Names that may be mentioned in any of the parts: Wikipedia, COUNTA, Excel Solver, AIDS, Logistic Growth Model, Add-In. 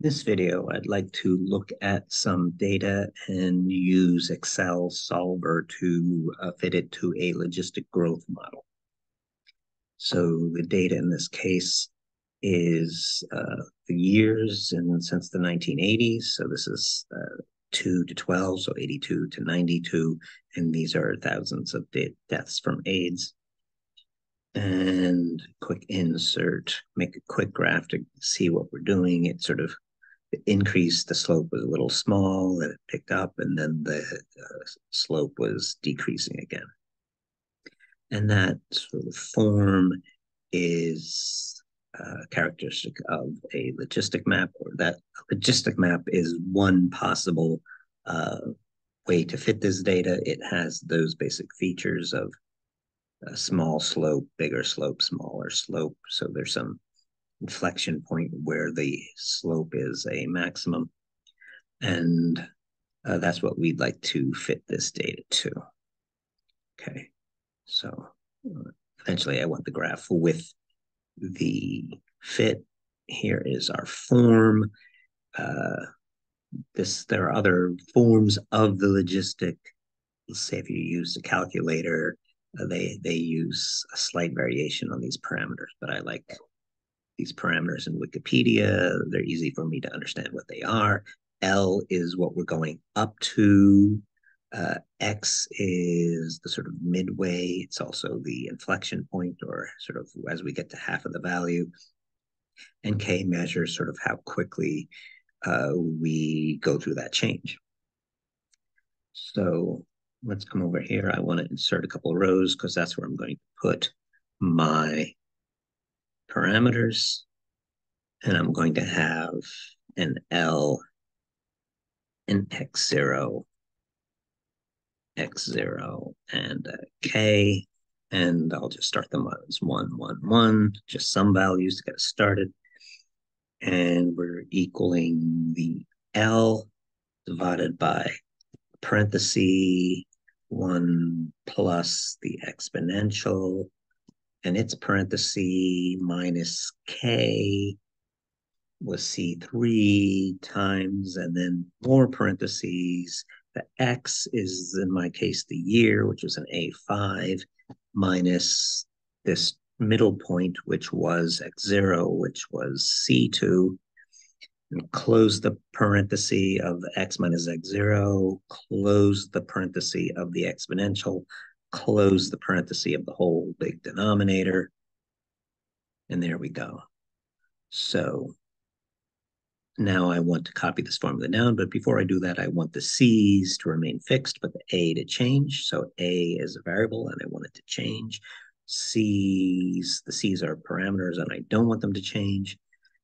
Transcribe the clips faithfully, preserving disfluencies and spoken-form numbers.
In this video, I'd like to look at some data and use Excel Solver to uh, fit it to a logistic growth model. So the data in this case is uh, the years and since the nineteen eighties. So this is uh, two to twelve, so eighty-two to ninety-two, and these are thousands of de deaths from AIDS. And quick insert, make a quick graph to see what we're doing. It sort of the increase, the slope was a little small, and it picked up, and then the uh, slope was decreasing again. And that sort of form is uh, characteristic of a logistic map, or that logistic map is one possible uh, way to fit this data. It has those basic features of a small slope, bigger slope, smaller slope. So there's some inflection point where the slope is a maximum. And uh, that's what we'd like to fit this data to. Okay, so uh, eventually I want the graph with the fit. Here is our form. Uh, this there are other forms of the logistic. Let's say if you use a calculator, Uh, they they use a slight variation on these parameters, but I like these parameters in Wikipedia. They're easy for me to understand what they are. L is what we're going up to. Uh, X is the sort of midway. It's also the inflection point, or sort of as we get to half of the value. And K measures sort of how quickly uh, we go through that change. So let's come over here. I want to insert a couple of rows because that's where I'm going to put my parameters. And I'm going to have an L, an X zero, X zero, and a K. And I'll just start them as one, one, one, just some values to get us started. And we're equaling the L divided by parenthesis one plus the exponential, and its parenthesis minus K was C three times, and then more parentheses. The X is, in my case, the year, which was an A five, minus this middle point, which was X zero, which was C two. And close the parenthesis of X minus X zero, close the parenthesis of the exponential, close the parenthesis of the whole big denominator. And there we go. So now I want to copy this formula down, but before I do that, I want the C's to remain fixed, but the A to change. So A is a variable and I want it to change. C's, the C's are parameters and I don't want them to change.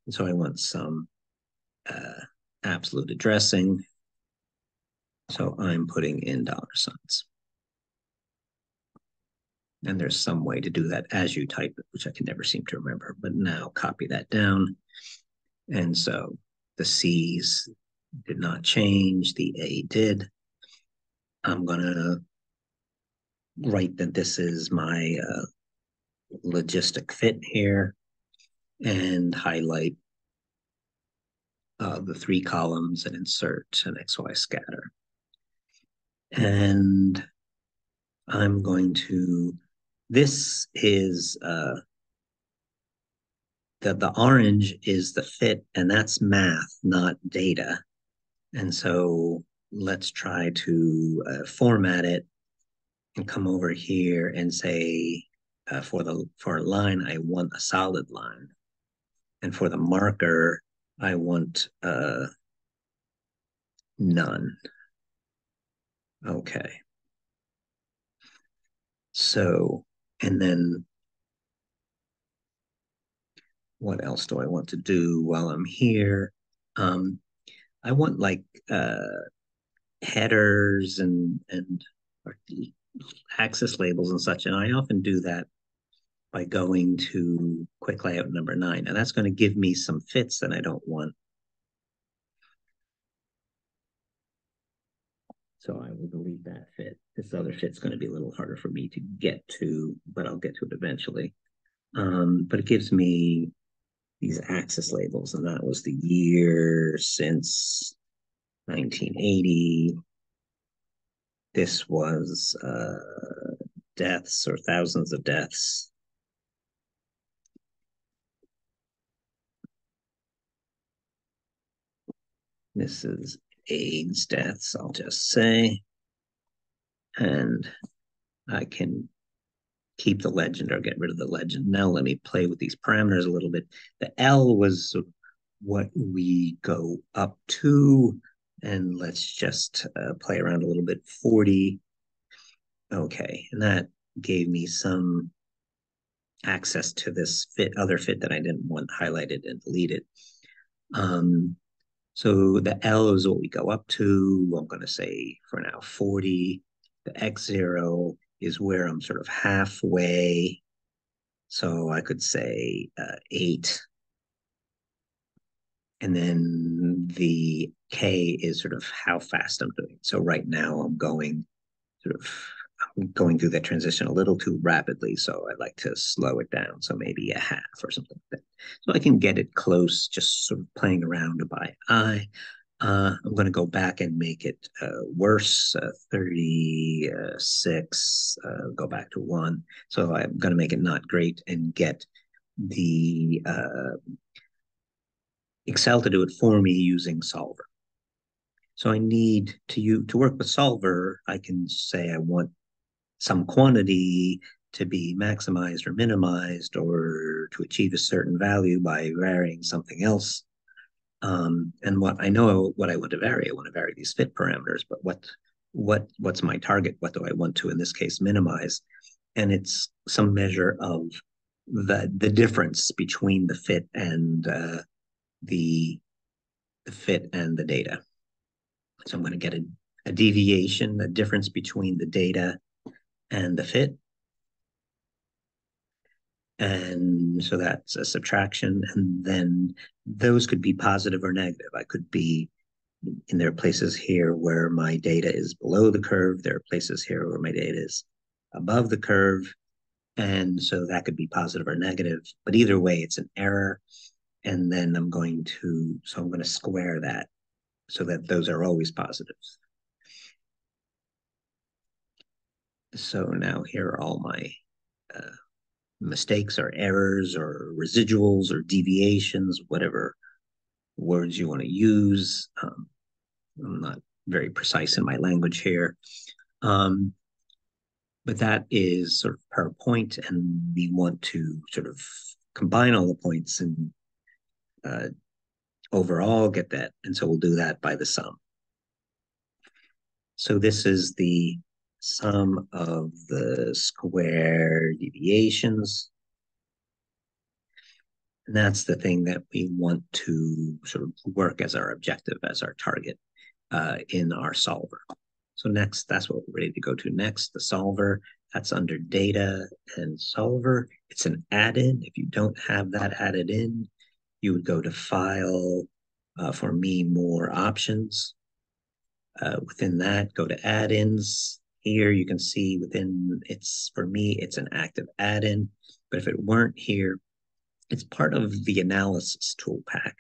And so I want some Uh, absolute addressing. So I'm putting in dollar signs. And there's some way to do that as you type it, which I can never seem to remember, but now copy that down. And so the C's did not change, the A did. I'm gonna write that this is my uh, logistic fit here and highlight Uh, the three columns and insert an X Y scatter. And I'm going to, this is, uh, the, the orange is the fit, and that's math, not data. And so let's try to uh, format it and come over here and say, uh, for the for a line, I want a solid line. And for the marker, I want uh, none. Okay. So, and then what else do I want to do while I'm here? Um, I want like uh, headers and, and or axis labels and such. And I often do that by going to quick layout number nine. And that's going to give me some fits that I don't want. So I will delete that fit. This other fit's going to be a little harder for me to get to, but I'll get to it eventually. Um, but it gives me these axis labels, and that was the year since nineteen eighty. This was uh, deaths or thousands of deaths. This is AIDS deaths, I'll just say. And I can keep the legend or get rid of the legend. Now let me play with these parameters a little bit. The L was what we go up to. And let's just uh, play around a little bit, forty. Okay, and that gave me some access to this fit, other fit that I didn't want highlighted and deleted. Um, so the L is what we go up to. I'm gonna say for now forty. The X zero is where I'm sort of halfway. So I could say uh, eight. And then the K is sort of how fast I'm doing. So right now I'm going sort of, I'm going through that transition a little too rapidly. So I like to slow it down. So maybe a half or something like that. So I can get it close, just sort of playing around by eye. Uh, I'm going to go back and make it uh, worse, uh, thirty-six, uh, go back to one. So I'm going to make it not great and get the uh, Excel to do it for me using Solver. So I need to you to work with Solver. I can say I want some quantity to be maximized or minimized or to achieve a certain value by varying something else. Um, and what I know what I want to vary, I want to vary these fit parameters, but what what what's my target? What do I want to, in this case, minimize? And it's some measure of the, the difference between the fit and uh, the, the fit and the data. So I'm going to get a, a deviation, a difference between the data and the fit. And so that's a subtraction. And then those could be positive or negative. I could be, and there are places here where my data is below the curve. There are places here where my data is above the curve. And so that could be positive or negative. But either way, it's an error. And then I'm going to, so I'm going to square that so that those are always positives. So now here are all my uh, mistakes or errors or residuals or deviations, whatever words you want to use. Um, I'm not very precise in my language here. Um, but that is sort of per point, and we want to sort of combine all the points and uh, overall get that. And so we'll do that by the sum. So this is the sum of the square deviations. And that's the thing that we want to sort of work as our objective, as our target uh, in our solver. So next, that's what we're ready to go to next, the solver. That's under data and solver. It's an add-in. If you don't have that added in, you would go to file, uh, for me, more options. Uh, within that, go to add-ins. Here you can see within, it's for me, it's an active add-in, but if it weren't here, it's part of the analysis tool pack.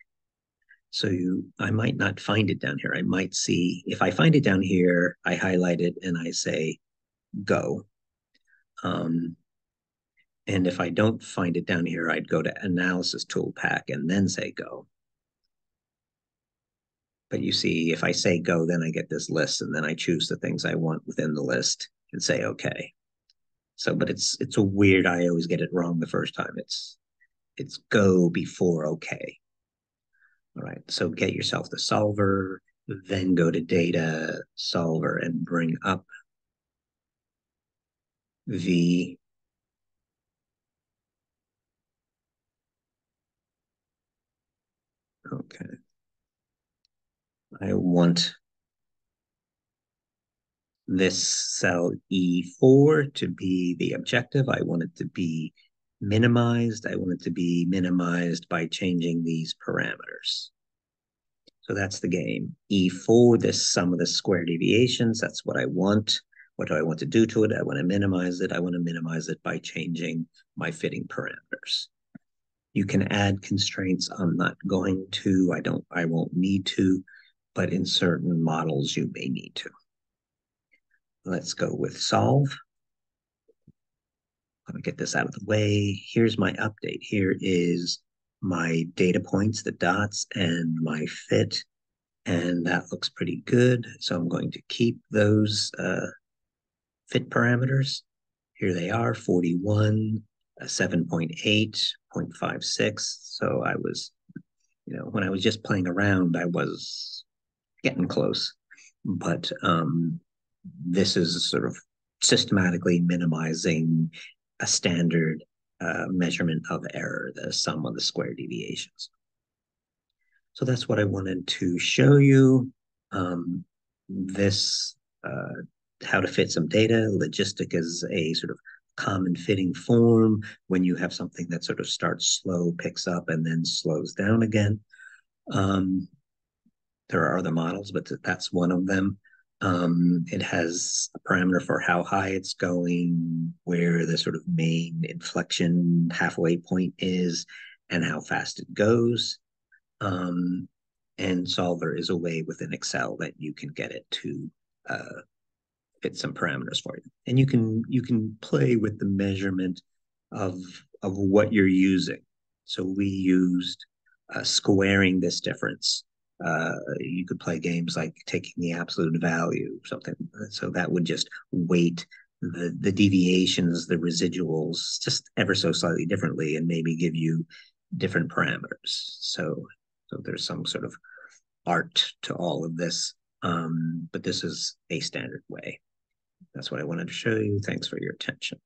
So you, I might not find it down here. I might see, if I find it down here, I highlight it and I say, go. Um, and if I don't find it down here, I'd go to analysis tool pack and then say go. But you see, if I say go, then I get this list, and then I choose the things I want within the list and say okay. So, but it's it's a weird. I always get it wrong the first time. It's it's go before okay. All right. So get yourself the solver, then go to data solver and bring up the okay. I want this cell E four to be the objective. I want it to be minimized. I want it to be minimized by changing these parameters. So that's the game. E four, this sum of the square deviations, that's what I want. What do I want to do to it? I want to minimize it. I want to minimize it by changing my fitting parameters. You can add constraints. I'm not going to, I don't, I won't need to, but in certain models, you may need to. Let's go with solve. Let me get this out of the way. Here's my update. Here is my data points, the dots, and my fit. And that looks pretty good. So I'm going to keep those uh, fit parameters. Here they are, forty-one, uh, seven point eight, zero point five six. So I was, you know, when I was just playing around, I was getting close. But um, this is sort of systematically minimizing a standard uh, measurement of error, the sum of the square deviations. So that's what I wanted to show you. Um, this, uh, how to fit some data. Logistic is a sort of common fitting form when you have something that sort of starts slow, picks up, and then slows down again. Um, there are other models, but that's one of them. Um, it has a parameter for how high it's going, where the sort of main inflection halfway point is, and how fast it goes. Um, and Solver is a way within Excel that you can get it to uh, fit some parameters for you. And you can you can play with the measurement of, of what you're using. So we used uh, squaring this difference. Uh, you could play games like taking the absolute value, something. So that would just weight the, the deviations, the residuals, just ever so slightly differently, and maybe give you different parameters. So, so there's some sort of art to all of this, um, but this is a standard way. That's what I wanted to show you. Thanks for your attention.